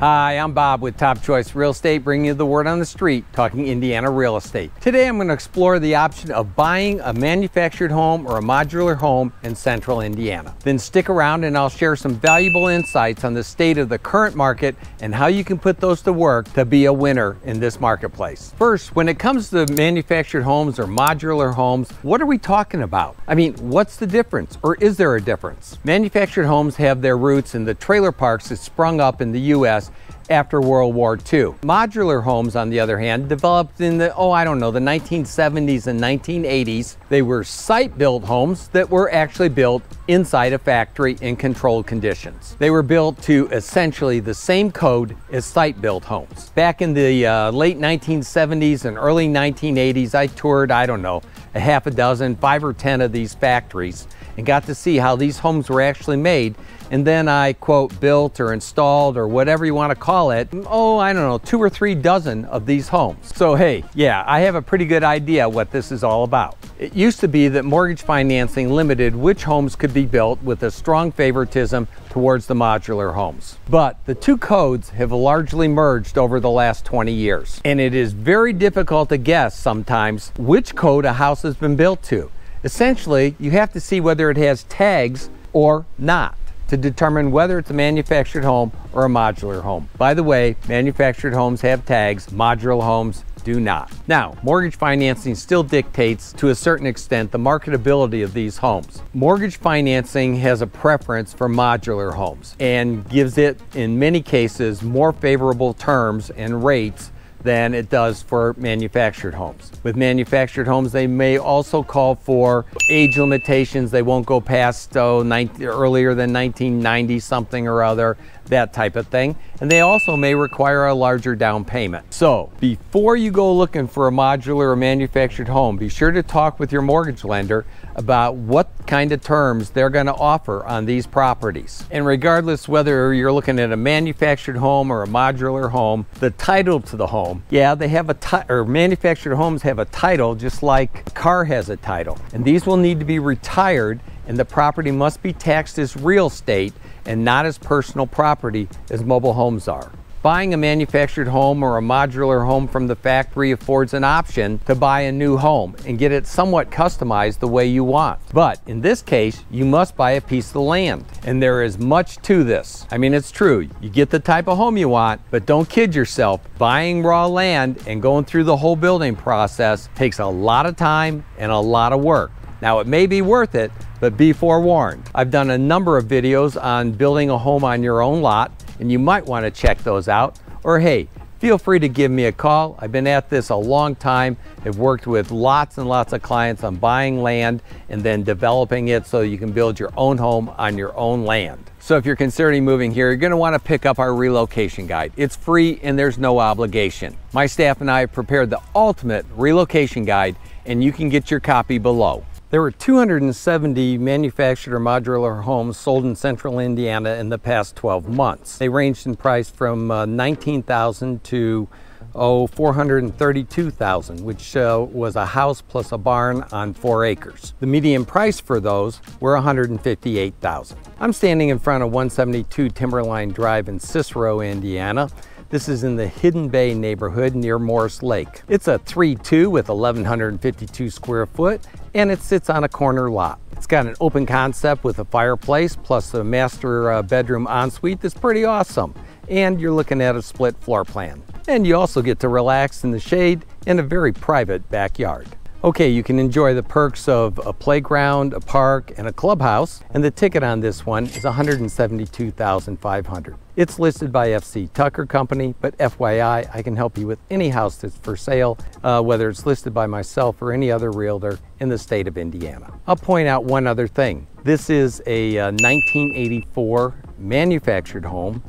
Hi, I'm Bob with Top Choice Real Estate, bringing you the word on the street, talking Indiana real estate. Today I'm going to explore the option of buying a manufactured home or a modular home in central Indiana. Then stick around and I'll share some valuable insights on the state of the current market and how you can put those to work to be a winner in this marketplace. First, when it comes to manufactured homes or modular homes, what are we talking about? I mean, what's the difference, or is there a difference? Manufactured homes have their roots in the trailer parks that sprung up in the U.S. after World War II. Modular homes, on the other hand, developed in the, the 1970s and 1980s. They were site-built homes that were actually built inside a factory in controlled conditions. They were built to essentially the same code as site-built homes. Back in the late 1970s and early 1980s, I toured, a half a dozen, 5 or 10 of these factories and got to see how these homes were actually made. And then I, quote, built or installed or whatever you want to call it, 2 or 3 dozen of these homes. So hey, yeah, I have a pretty good idea what this is all about. It used to be that mortgage financing limited which homes could be built, with a strong favoritism towards the modular homes. But the two codes have largely merged over the last 20 years. And it is very difficult to guess sometimes which code a house has been built to. Essentially, you have to see whether it has tags or not to determine whether it's a manufactured home or a modular home. By the way, manufactured homes have tags, modular homes do not. Now, mortgage financing still dictates, to a certain extent, the marketability of these homes. Mortgage financing has a preference for modular homes and gives it, in many cases, more favorable terms and rates than it does for manufactured homes. With manufactured homes, they may also call for age limitations. They won't go past earlier than 1990 something or other, that type of thing. And they also may require a larger down payment. So before you go looking for a modular or manufactured home, be sure to talk with your mortgage lender about what kind of terms they're going to offer on these properties. And regardless whether you're looking at a manufactured home or a modular home, the title to the home, they have a title, or manufactured homes have a title, just like a car has a title. And these will need to be retired, and the property must be taxed as real estate and not as personal property as mobile homes are. Buying a manufactured home or a modular home from the factory affords an option to buy a new home and get it somewhat customized the way you want. But in this case, you must buy a piece of land. And there is much to this. I mean, it's true. You get the type of home you want, but don't kid yourself. Buying raw land and going through the whole building process takes a lot of time and a lot of work. Now, it may be worth it, but be forewarned. I've done a number of videos on building a home on your own lot, and you might want to check those out. Or hey, feel free to give me a call. I've been at this a long time. I've worked with lots and lots of clients on buying land and then developing it so you can build your own home on your own land. So if you're considering moving here, you're going to want to pick up our relocation guide. It's free and there's no obligation. My staff and I have prepared the ultimate relocation guide, and you can get your copy below. There were 270 manufactured or modular homes sold in central Indiana in the past 12 months. They ranged in price from $19,000 to $432,000, which was a house plus a barn on 4 acres. The median price for those were $158,000. I'm standing in front of 172 Timberline Drive in Cicero, Indiana. This is in the Hidden Bay neighborhood near Morris Lake. It's a 3-2 with 1,152 square foot, and it sits on a corner lot. It's got an open concept with a fireplace plus a master bedroom ensuite that's pretty awesome. And you're looking at a split floor plan. And you also get to relax in the shade in a very private backyard. Okay, you can enjoy the perks of a playground, a park, and a clubhouse, and the ticket on this one is $172,500. It's listed by FC Tucker Company, but FYI, I can help you with any house that's for sale, whether it's listed by myself or any other realtor in the state of Indiana. I'll point out one other thing. This is a 1984 manufactured home,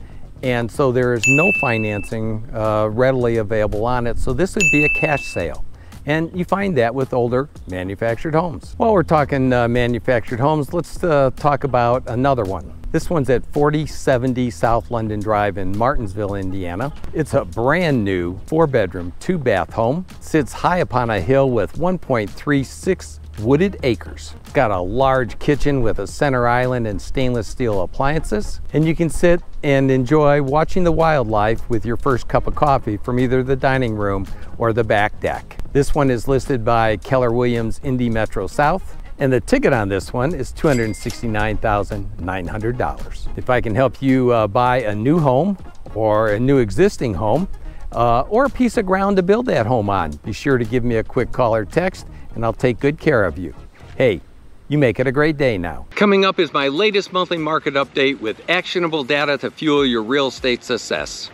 and so there is no financing readily available on it, so this would be a cash sale. And you find that with older manufactured homes. While we're talking manufactured homes, let's talk about another one. This one's at 4070 South London Drive in Martinsville, Indiana. It's a brand new 4-bedroom, 2-bath home. Sits high upon a hill with 1.36 wooded acres. It's got a large kitchen with a center island and stainless steel appliances, and you can sit and enjoy watching the wildlife with your first cup of coffee from either the dining room or the back deck. This one is listed by Keller Williams Indy Metro South, and the ticket on this one is $269,900. If I can help you buy a new home or a new existing home, or a piece of ground to build that home on, be sure to give me a quick call or text and I'll take good care of you. Hey, you make it a great day now. Coming up is my latest monthly market update with actionable data to fuel your real estate success.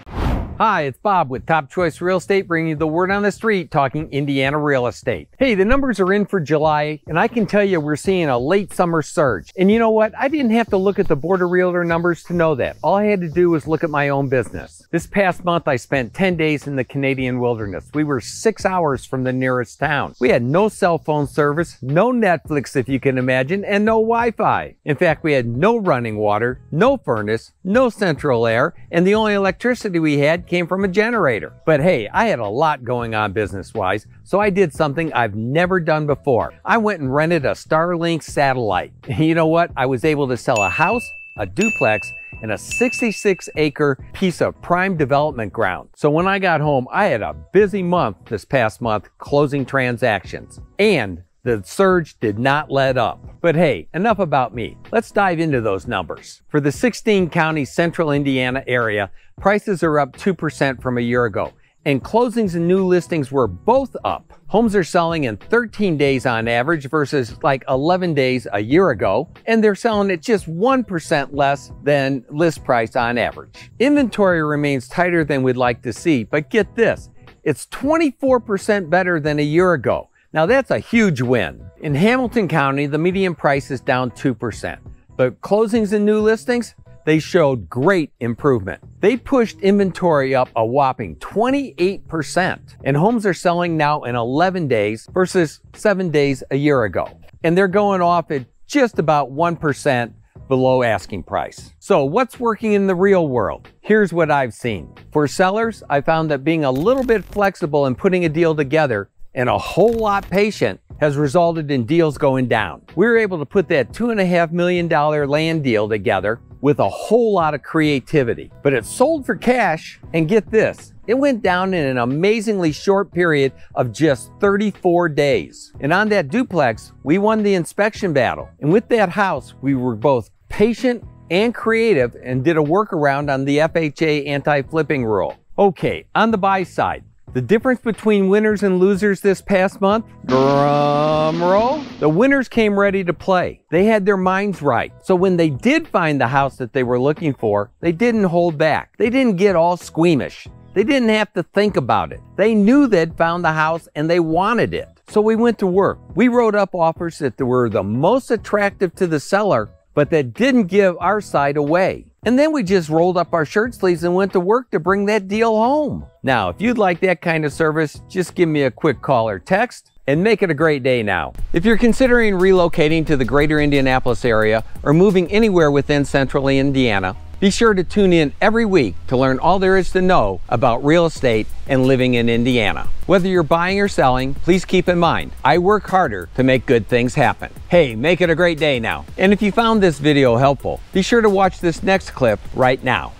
Hi, it's Bob with Top Choice Real Estate, bringing you the word on the street, talking Indiana real estate. Hey, the numbers are in for July, and I can tell you we're seeing a late summer surge. And you know what? I didn't have to look at the Board of Realtor numbers to know that. All I had to do was look at my own business. This past month, I spent 10 days in the Canadian wilderness. We were 6 hours from the nearest town. We had no cell phone service, no Netflix if you can imagine, and no Wi-Fi. In fact, we had no running water, no furnace, no central air, and the only electricity we had came from a generator. But hey, I had a lot going on business-wise, so I did something I've never done before. I went and rented a Starlink satellite. You know what? I was able to sell a house, a duplex, and a 66-acre piece of prime development ground. So when I got home, I had a busy month this past month closing transactions. And the surge did not let up. But hey, enough about me. Let's dive into those numbers. For the 16-county central Indiana area, prices are up 2% from a year ago, and closings and new listings were both up. Homes are selling in 13 days on average versus like 11 days a year ago, and they're selling at just 1% less than list price on average. Inventory remains tighter than we'd like to see, but get this, it's 24% better than a year ago. Now that's a huge win. In Hamilton County, the median price is down 2%, but closings and new listings, they showed great improvement. They pushed inventory up a whopping 28%, and homes are selling now in 11 days versus 7 days a year ago. And they're going off at just about 1% below asking price. So what's working in the real world? Here's what I've seen. For sellers, I found that being a little bit flexible and putting a deal together and a whole lot patient has resulted in deals going down. We were able to put that $2.5 million land deal together with a whole lot of creativity, but it sold for cash, and get this, it went down in an amazingly short period of just 34 days. And on that duplex, we won the inspection battle. And with that house, we were both patient and creative and did a workaround on the FHA anti-flipping rule. Okay, on the buy side, the difference between winners and losers this past month, drum roll, the winners came ready to play. They had their minds right. So when they did find the house that they were looking for, they didn't hold back. They didn't get all squeamish. They didn't have to think about it. They knew they'd found the house and they wanted it. So we went to work. We wrote up offers that were the most attractive to the seller, but that didn't give our side away. And then we just rolled up our shirt sleeves and went to work to bring that deal home. Now, if you'd like that kind of service, just give me a quick call or text, and make it a great day now. If you're considering relocating to the Greater Indianapolis area or moving anywhere within central Indiana, be sure to tune in every week to learn all there is to know about real estate and living in Indiana. Whether you're buying or selling, please keep in mind, I work harder to make good things happen. Hey, make it a great day now. And if you found this video helpful, be sure to watch this next clip right now.